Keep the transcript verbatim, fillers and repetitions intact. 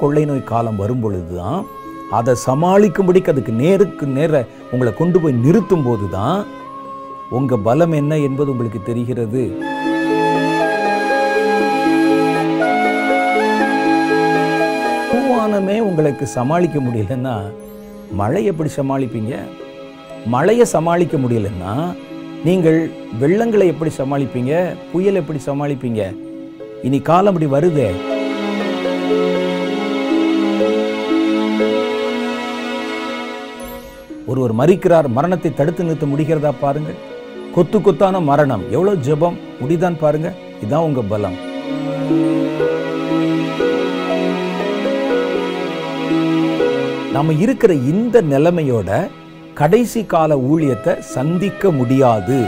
கொள்ளை நோய் காலம் வரும்பொழுது தான் அதை சமாளிக்கும்படிக்கு அதுக்கு நேருக்கு நேர உங்களை கொண்டு போய் நிறுத்தும் போது தான் உங்கள் பலம் என்ன என்பது உங்களுக்கு தெரிகிறது. பூவானமே உங்களுக்கு சமாளிக்க முடியலன்னா மழை எப்படி சமாளிப்பீங்க? மழையை சமாளிக்க முடியலன்னா நீங்கள் வெள்ளங்களை எப்படி சமாளிப்பீங்க? புயல் எப்படி சமாளிப்பீங்க? இனி காலம் அப்படி வருதே. ஒருவர் மறிக்கிறார், மரணத்தை தடுத்து நிறுத்த முடிகிறதா பாருங்கள். கொத்து கொத்தான மரணம், எவ்வளோ ஜெபம் முடிதான் பாருங்க. இதுதான் உங்க பலம். நாம இருக்கிற இந்த நிலைமையோட கடைசி கால ஊழியத்தை சந்திக்க முடியாது.